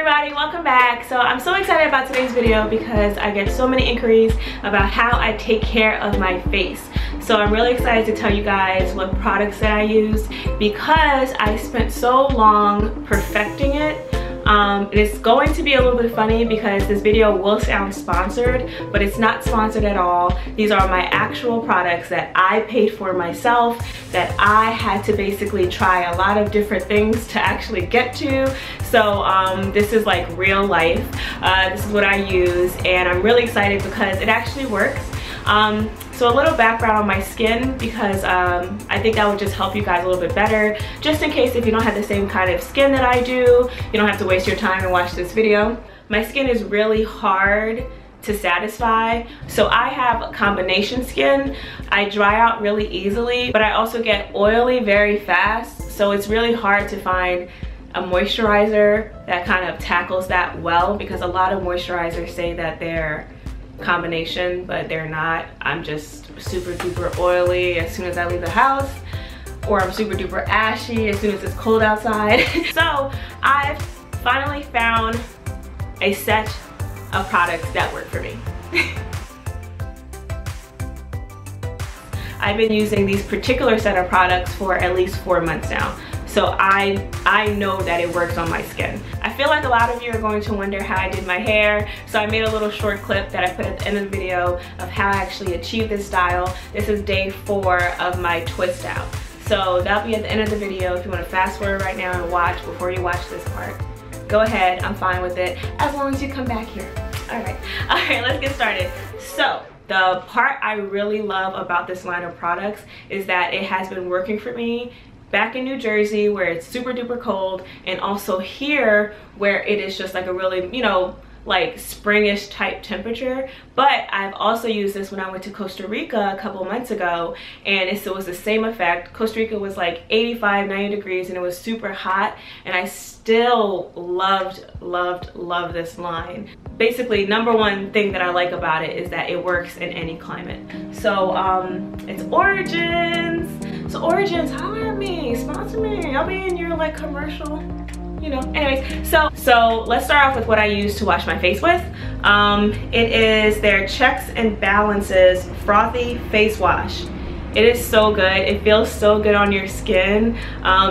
everybody, welcome back. So I'm so excited about today's video because I get so many inquiries about how I take care of my face. So I'm really excited to tell you guys what products that I use because I spent so long perfecting it. It's going to be a little bit funny because this video will sound sponsored, but it's not sponsored at all. These are my actual products that I paid for myself, that I had to basically try a lot of different things to actually get to. So this is like real life. This is what I use and I'm really excited because it actually works. So a little background on my skin because I think that would just help you guys a little bit better, just in case if you don't have the same kind of skin that I do, you don't have to waste your time and watch this video. My skin is really hard to satisfy, so I have combination skin. I dry out really easily, but I also get oily very fast, so it's really hard to find a moisturizer that kind of tackles that well because a lot of moisturizers say that they're combination, but they're not. I'm just super duper oily as soon as I leave the house, or I'm super duper ashy as soon as it's cold outside. So I've finally found a set of products that work for me. I've been using these particular set of products for at least 4 months now. So I know that it works on my skin. I feel like a lot of you are going to wonder how I did my hair, so I made a little short clip that I put at the end of the video of how I actually achieved this style. This is day 4 of my twist out. So that'll be at the end of the video. If you want to fast forward right now and watch before you watch this part, go ahead, I'm fine with it, as long as you come back here. All right, let's get started. So the part I really love about this line of products is that it has been working for me back in New Jersey where it's super duper cold, and also here where it is just like a really, you know, like springish type temperature. But I've also used this when I went to Costa Rica a couple months ago, and it was the same effect. Costa Rica was like 85, 90 degrees and it was super hot, and I still loved this line. Basically, #1 thing that I like about it is that it works in any climate. So it's Origins. So Origins, hire me, sponsor me. I'll be in your like commercial, you know. Anyways, so let's start off with what I use to wash my face with. It is their Checks and Balances Frothy Face Wash. It is so good. It feels so good on your skin.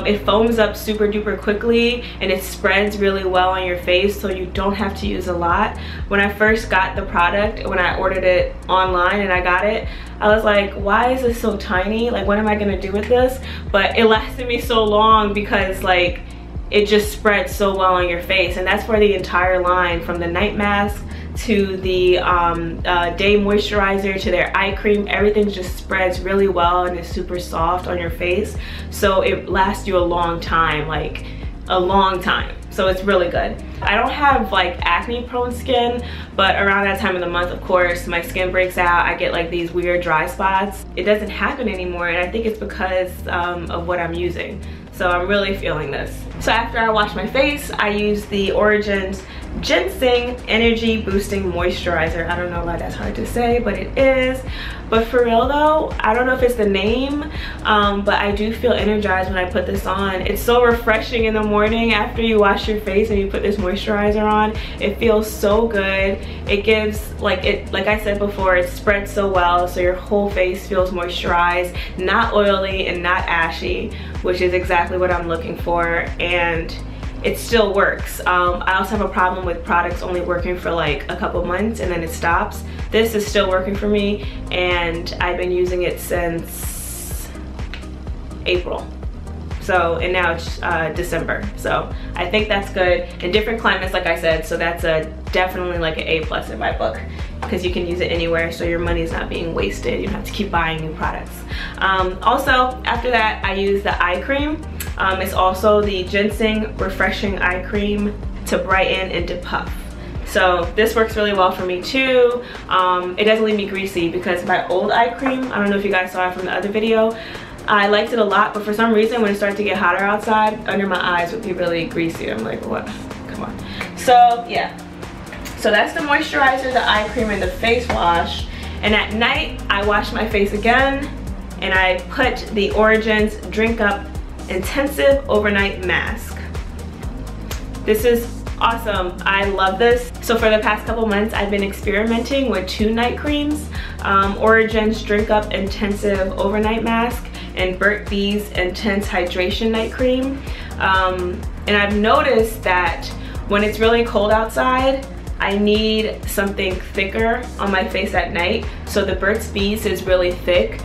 It foams up super duper quickly and it spreads really well on your face, so you don't have to use a lot. When I first got the product, when I ordered it online and I got it, I was like, why is this so tiny? Like, what am I gonna do with this? But it lasted me so long because like it just spreads so well on your face, and that's for the entire line, from the night mask to the day moisturizer to their eye cream. Everything just spreads really well and is super soft on your face, so it lasts you a long time, like a long time. So it's really good. I don't have like acne prone skin, but around that time of the month, of course, my skin breaks out. I get like these weird dry spots. It doesn't happen anymore, and I think it's because of what I'm using. So I'm really feeling this. So after I wash my face, I use the Origins Ginseng Energy Boosting Moisturizer. I don't know why that's hard to say, but it is. But for real though, I don't know if it's the name, but I do feel energized when I put this on. It's so refreshing in the morning after you wash your face and you put this moisturizer on. It feels so good. It gives, like I said before, it spreads so well, so your whole face feels moisturized, not oily and not ashy, which is exactly what I'm looking for, and it still works. I also have a problem with products only working for like a couple months and then it stops. This is still working for me, and I've been using it since April. So, and now it's December. So I think that's good in different climates, like I said. So that's definitely like an A+ in my book, because you can use it anywhere, so your money's not being wasted. You don't have to keep buying new products. Also, after that, I use the eye cream. It's also the Ginseng Refreshing Eye Cream to brighten and to puff. So this works really well for me too. It doesn't leave me greasy, because my old eye cream, I don't know if you guys saw it from the other video, I liked it a lot, but for some reason when it started to get hotter outside, under my eyes would be really greasy. I'm like, what? Come on. So yeah. So that's the moisturizer, the eye cream, and the face wash. And at night, I wash my face again, and I put the Origins Drink Up Intensive Overnight Mask. This is awesome. I love this. So for the past couple months, I've been experimenting with two night creams, Origins Drink Up Intensive Overnight Mask and Burt's Bees Intense Hydration Night Cream. And I've noticed that when it's really cold outside, I need something thicker on my face at night. So the Burt's Bees is really thick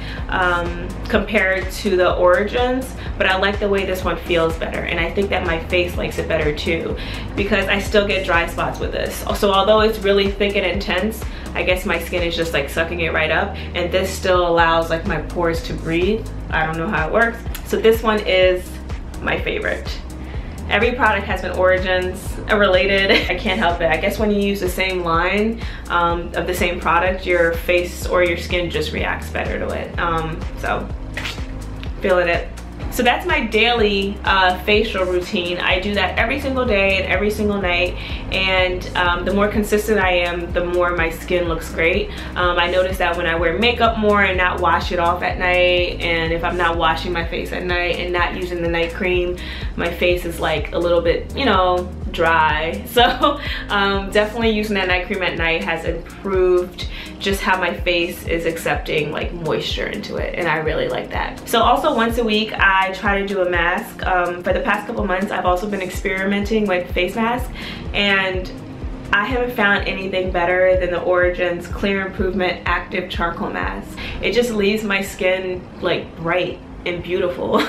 compared to the Origins, but I like the way this one feels better, and I think that my face likes it better too, because I still get dry spots with this. So although it's really thick and intense, I guess my skin is just like sucking it right up, and this still allows like my pores to breathe. I don't know how it works. So this one is my favorite. Every product has been Origins related. I can't help it. I guess when you use the same line of the same product, your face or your skin just reacts better to it. So feeling it. So that's my daily facial routine. I do that every single day and every single night, and the more consistent I am, the more my skin looks great. I notice that when I wear makeup more and not wash it off at night, and if I'm not washing my face at night and not using the night cream, my face is like a little bit, you know, dry. So definitely using that night cream at night has improved just how my face is accepting like moisture into it, and I really like that. So also once a week I try to do a mask. For the past couple months I've also been experimenting with face masks, and I haven't found anything better than the Origins Clear Improvement Active Charcoal Mask. It just leaves my skin like bright and beautiful.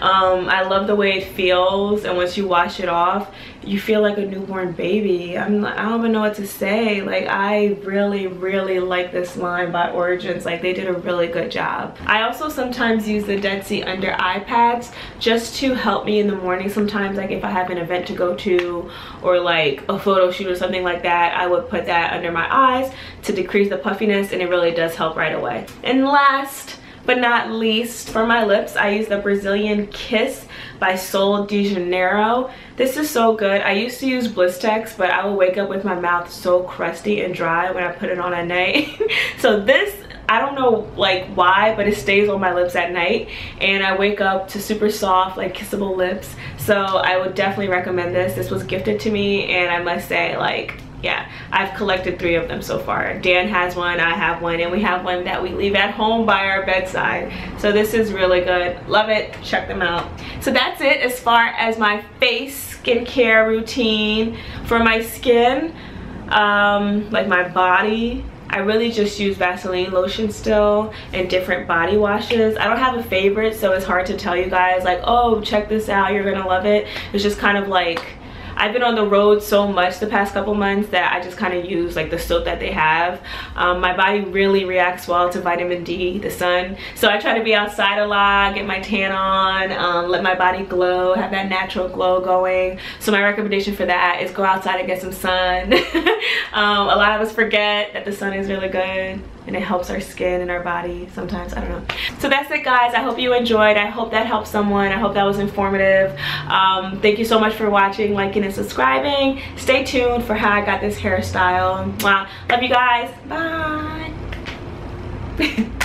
I love the way it feels, and once you wash it off you feel like a newborn baby. I don't even know what to say. Like, I really like this line by Origins. Like, they did a really good job. I also sometimes use the Dead Sea under eye pads just to help me in the morning. Sometimes like if I have an event to go to or like a photo shoot or something like that, I would put that under my eyes to decrease the puffiness, and it really does help right away. And last but not least, for my lips, I use the Brazilian Kiss by Sol de Janeiro. This is so good. I used to use Blistex, but I would wake up with my mouth so crusty and dry when I put it on at night. So this, I don't know like why, but it stays on my lips at night, and I wake up to super soft, like kissable lips. So I would definitely recommend this. This was gifted to me, and I must say, like, yeah, I've collected 3 of them so far. Dan has one, I have one, and we have one that we leave at home by our bedside. So this is really good. Love it. Check them out. So that's it as far as my face skincare routine. For my skin, like my body, I really just use Vaseline lotion still and different body washes. I don't have a favorite, so it's hard to tell you guys like, oh, check this out, you're gonna love it. It's just kind of like, I've been on the road so much the past couple months that I just kind of use like the soap that they have. My body really reacts well to vitamin D, the sun. So I try to be outside a lot, get my tan on, let my body glow, have that natural glow going. So my recommendation for that is go outside and get some sun. A lot of us forget that the sun is really good, and it helps our skin and our body sometimes, I don't know. So that's it guys, I hope you enjoyed. I hope that helped someone, I hope that was informative. Thank you so much for watching, liking and subscribing. Stay tuned for how I got this hairstyle. Wow, love you guys, bye.